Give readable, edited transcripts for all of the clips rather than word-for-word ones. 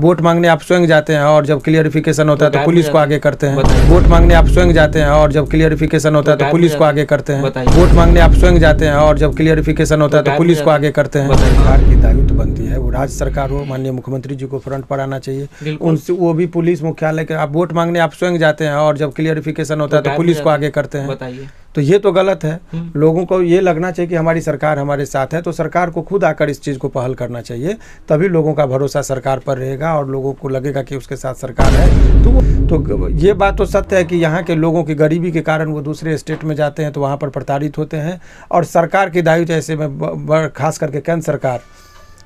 Vote मांगने आप स्वयं जाते हैं और जब क्लियरिफिकेशन होता है तो पुलिस को आगे करते हैं। वोट मांगने आप स्वयं जाते हैं और जब क्लियरिफिकेशन होता है तो पुलिस को आगे करते हैं। वोट मांगने आप स्वयं जाते हैं और जब क्लियरिफिकेशन होता है तो पुलिस को आगे करते हैं। बिहार की दायित्व बनती है, वो राज्य सरकार हो, माननीय मुख्यमंत्री जी को फ्रंट पर आना चाहिए, उनसे वो भी पुलिस मुख्यालय के। आप वोट मांगने आप स्वयं जाते हैं और जब क्लियरिफिकेशन होता है तो पुलिस को आगे करते हैं, तो ये तो गलत है। लोगों को ये लगना चाहिए कि हमारी सरकार हमारे साथ है, तो सरकार को खुद आकर इस चीज़ को पहल करना चाहिए, तभी लोगों का भरोसा सरकार पर रहेगा और लोगों को लगेगा कि उसके साथ सरकार है। तो ये बात तो सत्य है कि यहाँ के लोगों की गरीबी के कारण वो दूसरे स्टेट में जाते हैं तो वहाँ पर प्रताड़ित होते हैं, और सरकार की दायित्व ऐसे में खास करके केंद्र सरकार,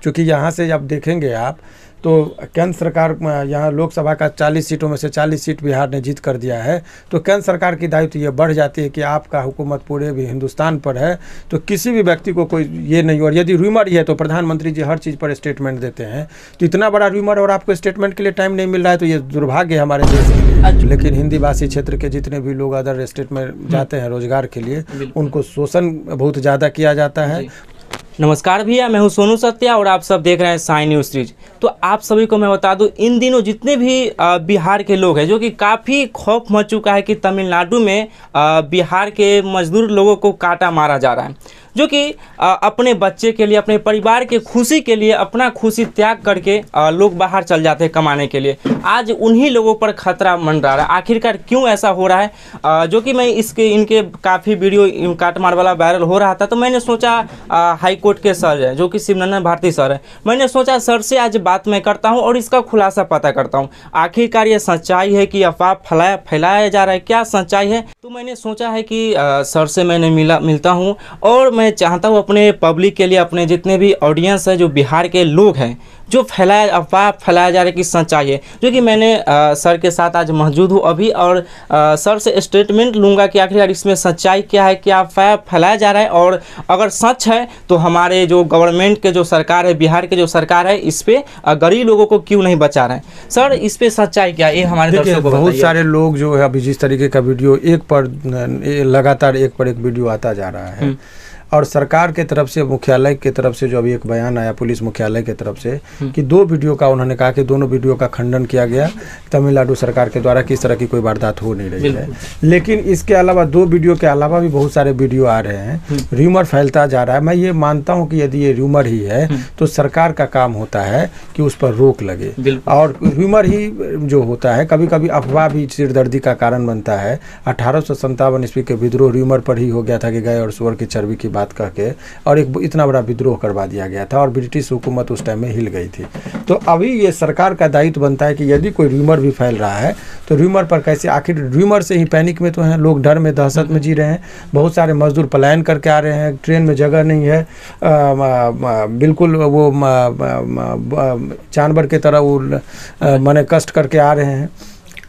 क्योंकि यहाँ से जब देखेंगे आप तो केंद्र सरकार यहाँ लोकसभा का 40 सीटों में से 40 सीट बिहार ने जीत कर दिया है, तो केंद्र सरकार की दायित्व ये बढ़ जाती है कि आपका हुकूमत पूरे भी हिंदुस्तान पर है, तो किसी भी व्यक्ति को कोई ये नहीं। और यदि रूमर ही है तो प्रधानमंत्री जी हर चीज़ पर स्टेटमेंट देते हैं, तो इतना बड़ा रूमर और आपको स्टेटमेंट के लिए टाइम नहीं मिल रहा है, तो ये दुर्भाग्य है हमारे देश के लिए। लेकिन हिंदी भाषी क्षेत्र के जितने भी लोग अदर स्टेट में जाते हैं रोजगार के लिए, उनको शोषण बहुत ज़्यादा किया जाता है। नमस्कार भैया, मैं हूं सोनू सत्या और आप सब देख रहे हैं साई न्यूज सीरीज। तो आप सभी को मैं बता दूं, इन दिनों जितने भी बिहार के लोग हैं, जो कि काफ़ी खौफ मच चुका है कि तमिलनाडु में बिहार के मजदूर लोगों को काटा मारा जा रहा है, जो कि अपने बच्चे के लिए, अपने परिवार के खुशी के लिए अपना खुशी त्याग करके लोग बाहर चल जाते हैं कमाने के लिए। आज उन्हीं लोगों पर खतरा मंडरा रहा है। आखिरकार क्यों ऐसा हो रहा है, जो कि मैं इनके काफ़ी वीडियो काटमार वाला वायरल हो रहा था, तो मैंने सोचा हाईकोर्ट के सर हैं जो कि शिवनंदन भारती सर हैं, मैंने सोचा सर से आज बात मैं करता हूँ और इसका खुलासा पता करता हूँ, आखिरकार ये सच्चाई है कि अफवाह फैलाया जा रहा है, क्या सच्चाई है। तो मैंने सोचा है कि सर से मैंने मिलता हूँ और मैं चाहता हूँ अपने पब्लिक के लिए, अपने जितने भी ऑडियंस हैं जो बिहार के लोग हैं, जो अफवाह फैलाया जा रहा है कि सच्चाई है, जो कि मैंने सर के साथ आज मौजूद हूँ अभी, और सर से स्टेटमेंट लूँगा कि आखिर इसमें सच्चाई क्या है, क्या अफवाह फैलाया जा रहा है, और अगर सच है तो हमारे जो गवर्नमेंट के जो सरकार है, बिहार के जो सरकार है, इस पर गरीब लोगों को क्यों नहीं बचा रहे हैं। सर, इस पर सच्चाई क्या है, ये हमारे दर्शकों को बहुत सारे लोग जो है अभी जिस तरीके का वीडियो एक पर लगातार एक पर एक वीडियो आता जा रहा है, और सरकार के तरफ से, मुख्यालय की तरफ से जो अभी एक बयान आया पुलिस मुख्यालय की तरफ से कि दो वीडियो का, उन्होंने कहा कि दोनों वीडियो का खंडन किया गया तमिलनाडु सरकार के द्वारा कि इस तरह की कोई वारदात हो नहीं रही है। लेकिन इसके अलावा दो वीडियो के अलावा भी बहुत सारे वीडियो आ रहे हैं, रूमर फैलता जा रहा है। मैं ये मानता हूँ कि यदि ये रूमर ही है तो सरकार का काम होता है कि उस पर रोक लगे, और रूमर ही जो होता है कभी कभी अफवाह भी सिरदर्दी का कारण बनता है। 1857 ईस्वी के विद्रोह रूमर पर ही हो गया था कि गाय और सूअर की चर्बी की बात कह के, और एक इतना बड़ा विद्रोह करवा दिया गया था और ब्रिटिश हुकूमत उस टाइम में हिल गई थी। तो अभी ये सरकार का दायित्व बनता है कि यदि कोई रूमर भी फैल रहा है तो रूमर पर कैसे, आखिर रूमर से ही पैनिक में तो हैं लोग, डर में दहशत में जी रहे हैं। बहुत सारे मजदूर पलायन करके आ रहे हैं, ट्रेन में जगह नहीं है, बिल्कुल वो जानवर की तरह वो माने कष्ट करके आ रहे हैं।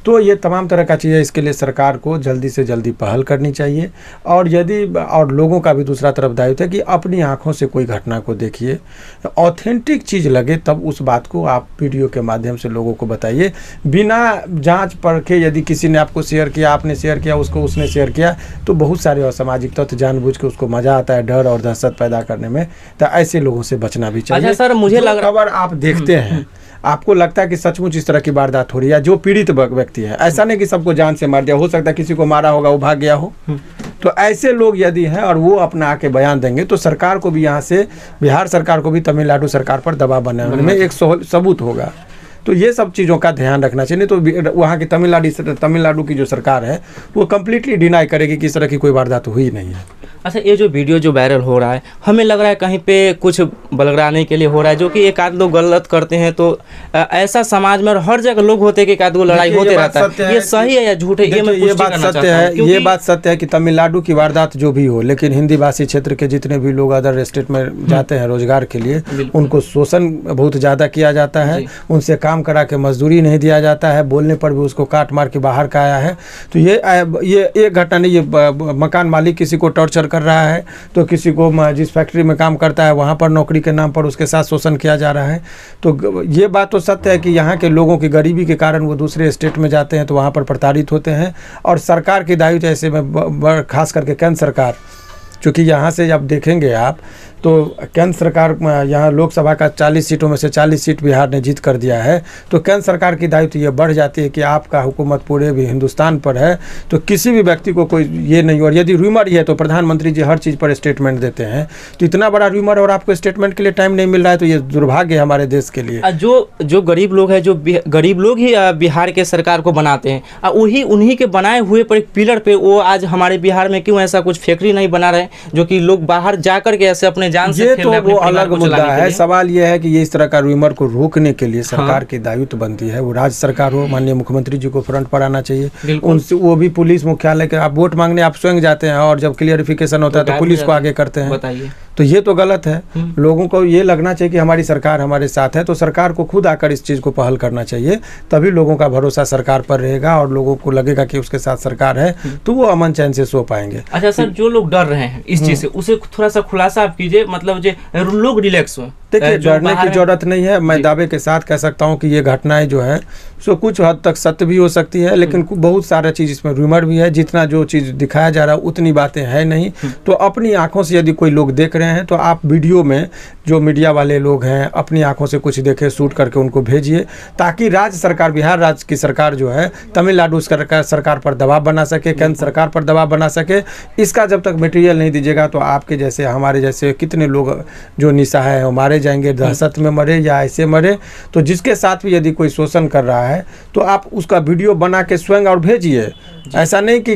तो ये तमाम तरह का चीज़ें, इसके लिए सरकार को जल्दी से जल्दी पहल करनी चाहिए। और यदि, और लोगों का भी दूसरा तरफ दायित्व है कि अपनी आंखों से कोई घटना को देखिए, ऑथेंटिक चीज़ लगे तब उस बात को आप वीडियो के माध्यम से लोगों को बताइए, बिना जांच परखे। यदि किसी ने आपको शेयर किया, आपने शेयर किया, उसको उसने शेयर किया, तो बहुत सारे असामाजिक तत्व जानबूझ के उसको मज़ा आता है डर और दहशत पैदा करने में, तो ऐसे लोगों से बचना भी चाहिए। अच्छा सर, मुझे लग रहा है आप देखते हैं, आपको लगता है कि सचमुच इस तरह की वारदात हो रही है, जो पीड़ित व्यक्ति है, ऐसा नहीं कि सबको जान से मार दिया, हो सकता है किसी को मारा होगा, वो भाग गया हो, तो ऐसे लोग यदि हैं और वो अपना आके बयान देंगे तो सरकार को भी, यहाँ से बिहार सरकार को भी तमिलनाडु सरकार पर दबाव बनाने में एक सबूत होगा। तो ये सब चीज़ों का ध्यान रखना चाहिए, नहीं तो वहाँ की तमिलनाडु की जो सरकार है वो कम्प्लीटली डिनाई करेगी कि इस तरह की कोई वारदात हुई नहीं है। अच्छा, ये जो वीडियो जो वायरल हो रहा है, हमें लग रहा है कहीं पे कुछ बलगड़ाने के लिए हो रहा है, जो कि एक आध लोग गलत करते हैं तो ऐसा समाज में और हर जगह लोग होते कि एक आध लड़ाई होते रहता है, ये सही है या झूठ है, ये बात सत्य है। ये बात सत्य है कि तमिलनाडु की वारदात जो भी हो, लेकिन हिंदी भाषी क्षेत्र के जितने भी लोग अदर स्टेट में जाते हैं रोजगार के लिए, उनको शोषण बहुत ज़्यादा किया जाता है, उनसे काम करा के मजदूरी नहीं दिया जाता है, बोलने पर भी उसको काट मार के बाहर का आया है। तो ये एक घटना नहीं, ये मकान मालिक किसी को टॉर्चर कर रहा है, तो किसी को जिस फैक्ट्री में काम करता है वहाँ पर नौकरी के नाम पर उसके साथ शोषण किया जा रहा है। तो ये बात तो सत्य है कि यहाँ के लोगों की गरीबी के कारण वो दूसरे स्टेट में जाते हैं तो वहाँ पर प्रताड़ित होते हैं, और सरकार की दायित्व ऐसे में खास करके केंद्र सरकार, क्योंकि यहाँ से जब देखेंगे आप तो केंद्र सरकार यहाँ लोकसभा का 40 सीटों में से 40 सीट बिहार ने जीत कर दिया है, तो केंद्र सरकार की दायित्व ये बढ़ जाती है कि आपका हुकूमत पूरे भी हिंदुस्तान पर है, तो किसी भी व्यक्ति को कोई ये नहीं। और यदि रूमर ही है तो प्रधानमंत्री जी हर चीज़ पर स्टेटमेंट देते हैं, तो इतना बड़ा रूमर और आपको स्टेटमेंट के लिए टाइम नहीं मिल रहा है, तो ये दुर्भाग्य है हमारे देश के लिए। जो गरीब लोग हैं, जो गरीब लोग ही बिहार के सरकार को बनाते हैं, और उन्हीं के बनाए हुए पर एक पिलर पे वो आज हमारे बिहार में क्यों ऐसा कुछ फैक्ट्री नहीं बना रहे जो कि लोग बाहर जाकर के ऐसे अपने जान से खेल रहे हैं। ये तो वो अलग मुद्दा है। सवाल ये है कि ये इस तरह का रूमर को रोकने के लिए सरकार की दायित्व बनती है, वो राज्य सरकार हो, माननीय मुख्यमंत्री जी को फ्रंट पर आना चाहिए। उनसे वो भी पुलिस मुख्यालय के आप वोट मांगने आप स्वयं जाते हैं और जब क्लियरिफिकेशन होता है तो पुलिस को आगे करते हैं, तो ये तो गलत है। लोगों को ये लगना चाहिए कि हमारी सरकार हमारे साथ है, तो सरकार को खुद आकर इस चीज़ को पहल करना चाहिए, तभी लोगों का भरोसा सरकार पर रहेगा और लोगों को लगेगा कि उसके साथ सरकार है, तो वो अमन चैन से सो पाएंगे। अच्छा सर, जो लोग डर रहे हैं इस चीज़ से, उसे थोड़ा सा खुलासा आप कीजिए, मतलब जो लोग रिलैक्स हो। देखिए, डरने की जरूरत नहीं है। मैं दावे के साथ कह सकता हूँ कि ये घटनाएं जो है सो कुछ हद तक सत्य भी हो सकती है, लेकिन बहुत सारा चीज़ इसमें रूमर भी है। जितना जो चीज़ दिखाया जा रहा है उतनी बातें है नहीं, तो अपनी आंखों से यदि कोई लोग देख रहे हैं तो आप वीडियो में जो मीडिया वाले लोग हैं अपनी आंखों से कुछ देखें, शूट करके उनको भेजिए, ताकि राज्य सरकार, बिहार राज्य की सरकार जो है, तमिलनाडु सरकार पर दबाव बना सके, केंद्र सरकार पर दबाव बना सके। इसका जब तक मटेरियल नहीं दीजिएगा तो आपके जैसे, हमारे जैसे कितने लोग जो निसहाय हैं मारे जाएंगे, दहशत में मरे या ऐसे मरे। तो जिसके साथ भी यदि कोई शोषण कर रहा है तो आप उसका वीडियो बना के स्वयं और भेजिए। ऐसा नहीं कि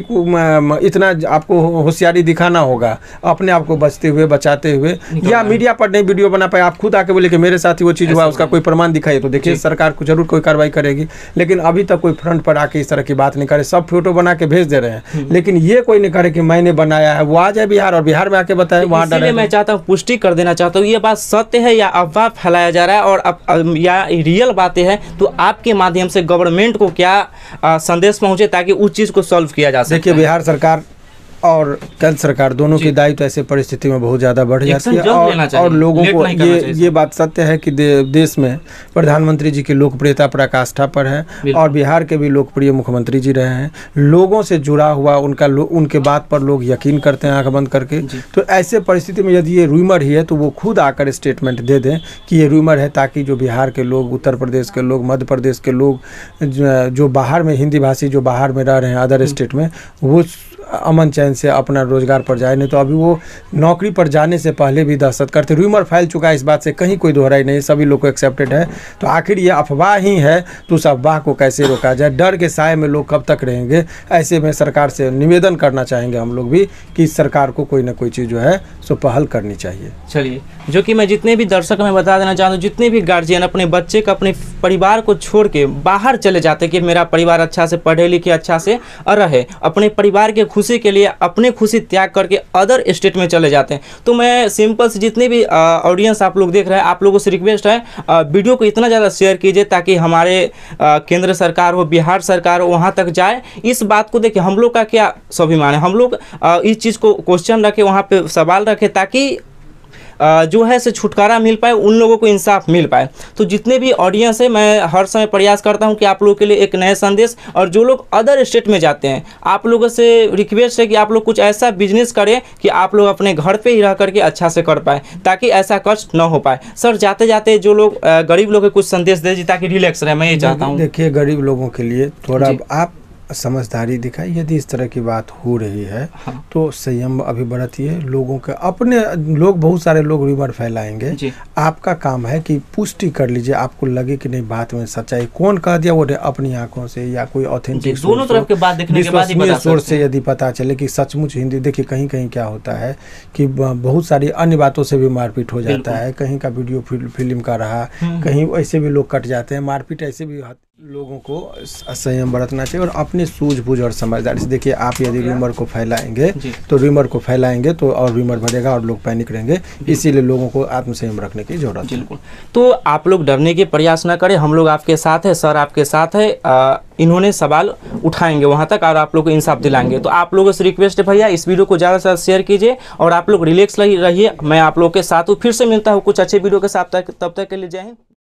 इतना आपको होशियारी दिखाना होगा, अपने आप को बचते हुए बचाते हुए, या मीडिया पर नहीं वीडियो बना पाए, आप खुद आके बोले कि मेरे साथ ही वो चीज़ हुआ, उसका कोई प्रमाण दिखाइए, तो देखिए सरकार को जरूर कोई कार्रवाई करेगी। लेकिन अभी तक कोई फ्रंट पर आके इस तरह की बात नहीं करे, सब फोटो बना के भेज दे रहे हैं, लेकिन ये कोई नहीं करे कि मैंने बनाया है। वो आ जाए बिहार और बिहार में आके बताए, वहाँ डर। मैं चाहता हूँ पुष्टि कर देना चाहता हूँ, ये बात सत्य है या अफवाह फैलाया जा रहा है और या रियल बातें हैं, तो आपके माध्यम से गवर्नमेंट को क्या संदेश पहुँचे ताकि उस चीज़ को सॉल्व किया जा सके। देखिए, बिहार सरकार और केंद्र सरकार दोनों की दायित्व ऐसे परिस्थिति में बहुत ज़्यादा बढ़ जाती है। और लोगों को ये बात सत्य है कि देश में प्रधानमंत्री जी की लोकप्रियता पर, आस्था पर है, और बिहार के भी लोकप्रिय मुख्यमंत्री जी रहे हैं। लोगों से जुड़ा हुआ उनके बात पर लोग यकीन करते हैं आँख बंद करके। तो ऐसे परिस्थिति में यदि ये रूमर ही है तो वो खुद आकर स्टेटमेंट दे दें कि ये रूमर है, ताकि जो बिहार के लोग, उत्तर प्रदेश के लोग, मध्य प्रदेश के लोग, जो बाहर में हिंदी भाषी जो बाहर में रह रहे हैं अदर स्टेट में, वो अमन चैन से अपना रोजगार पर जाए। नहीं तो अभी वो नौकरी पर जाने से पहले भी दहशत करते। रूमर फैल चुका है, इस बात से कहीं कोई दोहराई नहीं, सभी लोग को एक्सेप्टेड है। तो आखिर ये अफवाह ही है, तो उस अफवाह को कैसे रोका जाए। डर के साए में लोग कब तक रहेंगे। ऐसे में सरकार से निवेदन करना चाहेंगे हम लोग भी कि सरकार को कोई ना कोई चीज़ जो है सो पहल करनी चाहिए। चलिए, जो कि मैं जितने भी दर्शक में बता देना चाहता हूँ, जितने भी गार्जियन अपने बच्चे का, अपने परिवार को छोड़ के बाहर चले जाते कि मेरा परिवार अच्छा से पढ़े लिखे, अच्छा से रहे, अपने परिवार के खुशी के लिए अपने खुशी त्याग करके अदर स्टेट में चले जाते हैं। तो मैं सिंपल से जितने भी ऑडियंस आप लोग देख रहे हैं, आप लोगों से रिक्वेस्ट है वीडियो को इतना ज़्यादा शेयर कीजिए ताकि हमारे केंद्र सरकार हो, बिहार सरकार हो, वहाँ तक जाए। इस बात को देखिए, हम लोग का क्या स्वाभिमान है, हम लोग इस चीज़ को क्वेश्चन रखें, वहाँ पे सवाल रखें, ताकि जो है से छुटकारा मिल पाए, उन लोगों को इंसाफ मिल पाए। तो जितने भी ऑडियंस है, मैं हर समय प्रयास करता हूं कि आप लोगों के लिए एक नए संदेश, और जो लोग अदर स्टेट में जाते हैं, आप लोगों से रिक्वेस्ट है कि आप लोग कुछ ऐसा बिजनेस करें कि आप लोग अपने घर पे ही रह करके अच्छा से कर पाए, ताकि ऐसा कष्ट न हो पाए। सर, जाते जाते जो लोग गरीब लोग कुछ संदेश दीजिए ताकि रिलैक्स रहे, मैं ये चाहता हूँ। देखिए, गरीब लोगों के लिए थोड़ा आप समझदारी दिखाई। यदि इस तरह की बात हो रही है तो संयम अभी बरतिए। लोगों के अपने लोग, बहुत सारे लोग रूमर फैलाएंगे। आपका काम है कि पुष्टि कर लीजिए, आपको लगे कि नहीं बात में सच्चाई, कौन कह दिया वो अपनी आंखों से, या कोई ऑथेंटिक दोनों तरफ के बात देखने के बाद ही सोर्स से यदि पता चले कि सचमुच हिंदी। देखिए, कहीं कहीं क्या होता है कि बहुत सारी अन्य बातों से भी मारपीट हो जाता है। कहीं का वीडियो फिल्म का रहा, कहीं ऐसे भी लोग कट जाते हैं, मारपीट ऐसे भी। लोगों को संयम बरतना चाहिए और अपने सूझबूझ और समझदारी से। देखिए, आप यदि रूमर को फैलाएंगे तो और रूमर बढ़ेगा और लोग पैनिक रहेंगे। इसीलिए लोगों को आत्मसंयम रखने की जरूरत है। तो आप लोग डरने के प्रयास ना करें, हम लोग आपके साथ है, सर आपके साथ है। इन्होंने सवाल उठाएंगे वहाँ तक और आप लोग को इंसाफ दिलाएंगे। तो आप लोगों से रिक्वेस्ट है भैया, इस वीडियो को ज़्यादा से ज़्यादा शेयर कीजिए और आप लोग रिलैक्स रहिए। मैं आप लोग के साथ हूँ, फिर से मिलता हूँ कुछ अच्छे वीडियो के साथ। तब तक के लिए जय हिंद।